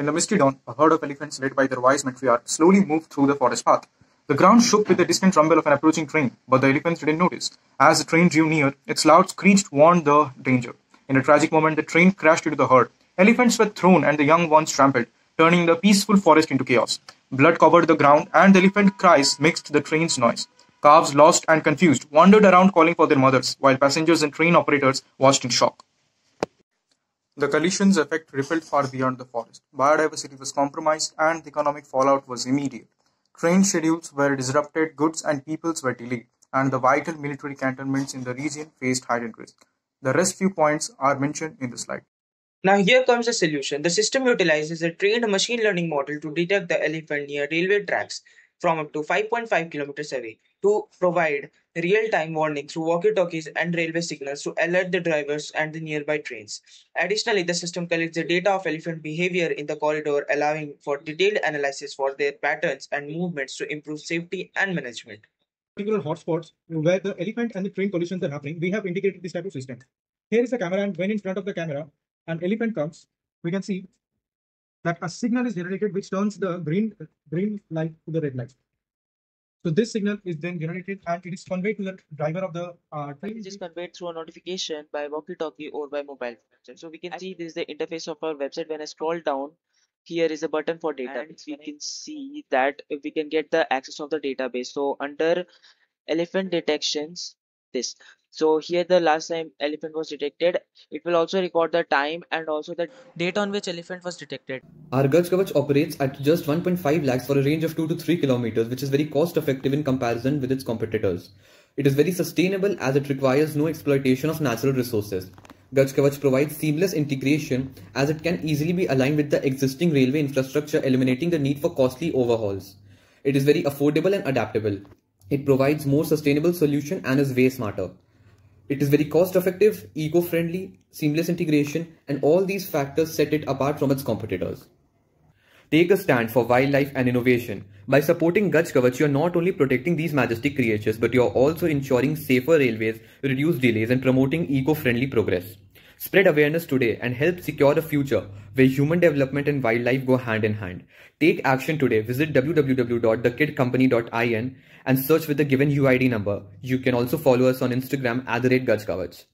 In the misty dawn, a herd of elephants led by their wise matriarch slowly moved through the forest path. The ground shook with the distant rumble of an approaching train, but the elephants didn't notice. As the train drew near, its loud screech warned the danger. In a tragic moment, the train crashed into the herd. Elephants were thrown and the young ones trampled, turning the peaceful forest into chaos. Blood covered the ground, and the elephant cries mixed the train's noise. Calves, lost and confused, wandered around calling for their mothers, while passengers and train operators watched in shock. The collision's effect rippled far beyond the forest. Biodiversity was compromised, and the economic fallout was immediate. Train schedules were disrupted, goods and peoples were delayed, and the vital military cantonments in the region faced heightened risk. The rescue points are mentioned in the slide. Now here comes the solution. The system utilizes a trained machine learning model to detect the elephant near railway tracks from up to 5.5 kilometers away, to provide real-time warning through walkie-talkies and railway signals to alert the drivers and the nearby trains. Additionally, the system collects the data of elephant behavior in the corridor, allowing for detailed analysis for their patterns and movements to improve safety and management. Particular hotspots where the elephant and the train collisions are happening, we have indicated this type of system. Here is the camera, and when in front of the camera an elephant comes, we can see that a signal is generated which turns the green light to the red light. So this signal is then generated and it is conveyed to the driver of the train. It is conveyed through a notification by walkie-talkie or by mobile. So we can see this is the interface of our website. When I scroll down, here is a button for data. We can see that we can get the access of the database. So under elephant detections, this. So here the last time elephant was detected. It will also record the time and also the date on which elephant was detected. Our Gaj Kavach operates at just 1.5 lakhs for a range of 2 to 3 kilometers, which is very cost effective in comparison with its competitors. It is very sustainable as it requires no exploitation of natural resources. Gaj Kavach provides seamless integration as it can easily be aligned with the existing railway infrastructure, eliminating the need for costly overhauls. It is very affordable and adaptable. It provides more sustainable solution and is way smarter. It is very cost-effective, eco-friendly, seamless integration, and all these factors set it apart from its competitors. Take a stand for wildlife and innovation. By supporting Gaj Kavach, you are not only protecting these majestic creatures, but you are also ensuring safer railways, reduced delays, and promoting eco-friendly progress. Spread awareness today and help secure a future where human development and wildlife go hand in hand. Take action today. Visit www.thekidcompany.in and search with the given UID number. You can also follow us on Instagram @Gaj Kavach.